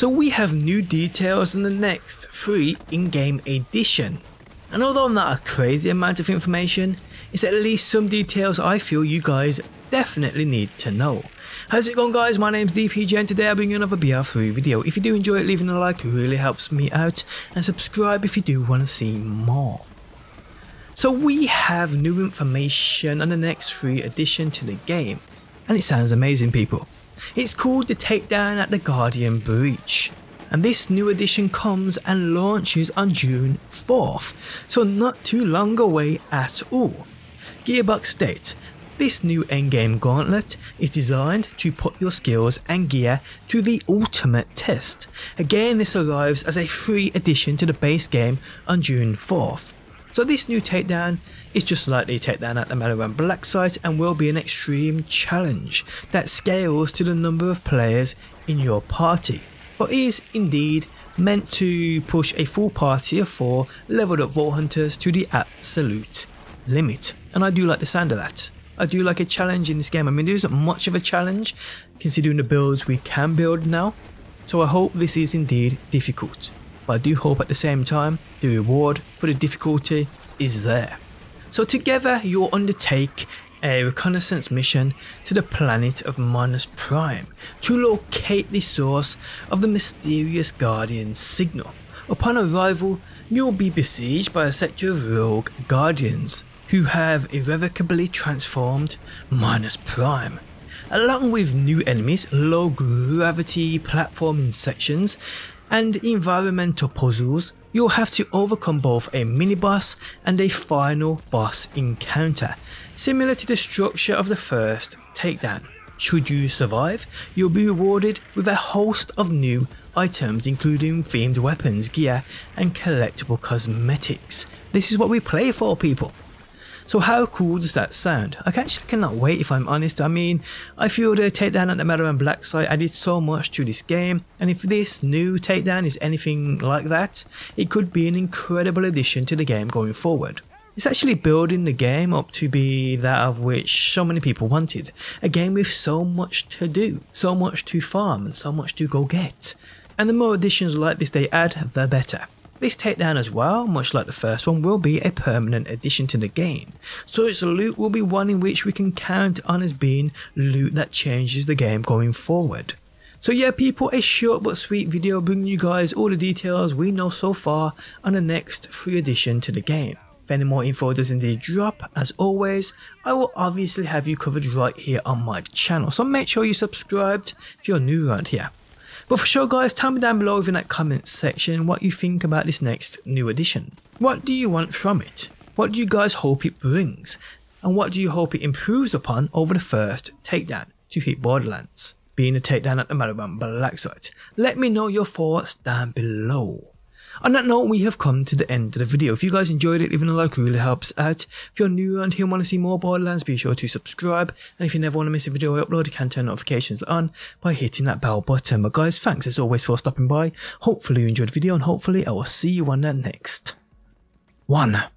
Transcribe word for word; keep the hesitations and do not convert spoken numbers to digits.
So we have new details in the next free in-game edition. And although not a crazy amount of information, it's at least some details I feel you guys definitely need to know. How's it going, guys? My name's D P J and today I'll bring you another B R three video. If you do enjoy it, leaving a like really helps me out, and subscribe if you do want to see more. So we have new information on the next free addition to the game, and it sounds amazing, people. It's called the Takedown at the Guardian Breach, and this new edition comes and launches on June fourth, so not too long away at all. Gearbox states, this new endgame gauntlet is designed to put your skills and gear to the ultimate test. Again, this arrives as a free addition to the base game on June fourth. So this new takedown is just like the takedown at the Maliwan Black Site and will be an extreme challenge that scales to the number of players in your party, but is indeed meant to push a full party of four leveled up vault hunters to the absolute limit. And I do like the sound of that. I do like a challenge in this game. I mean, there isn't much of a challenge considering the builds we can build now, so I hope this is indeed difficult, but I do hope at the same time the reward for the difficulty is there. So together you'll undertake a reconnaissance mission to the planet of Minos Prime to locate the source of the mysterious Guardian signal. Upon arrival, you'll be besieged by a sector of rogue Guardians who have irrevocably transformed Minos Prime, along with new enemies, low gravity platforming sections and environmental puzzles. You'll have to overcome both a mini-boss and a final boss encounter, similar to the structure of the first takedown. Should you survive, you'll be rewarded with a host of new items including themed weapons, gear and collectible cosmetics. This is what we play for, people. So how cool does that sound? I actually cannot wait, if I'm honest. I mean, I feel the takedown at the Maliwan Black Site added so much to this game, and if this new takedown is anything like that, it could be an incredible addition to the game going forward. It's actually building the game up to be that of which so many people wanted. A game with so much to do, so much to farm and so much to go get. And the more additions like this they add, the better. This takedown as well, much like the first one, will be a permanent addition to the game, so its loot will be one in which we can count on as being loot that changes the game going forward. So yeah, people, a short but sweet video bringing you guys all the details we know so far on the next free addition to the game. If any more info does indeed drop, as always, I will obviously have you covered right here on my channel, so make sure you're subscribed if you're new around here. But for sure, guys, tell me down below in that comment section what you think about this next new edition. What do you want from it? What do you guys hope it brings? And what do you hope it improves upon over the first takedown to hit Borderlands, being a takedown at the Maliwan Black Site? Let me know your thoughts down below. On that note, we have come to the end of the video. If you guys enjoyed it, leaving a like really helps out. If you're new around here and want to see more Borderlands, be sure to subscribe. And if you never want to miss a video I upload, you can turn notifications on by hitting that bell button. But guys, thanks as always for stopping by. Hopefully you enjoyed the video, and hopefully I will see you on the next one.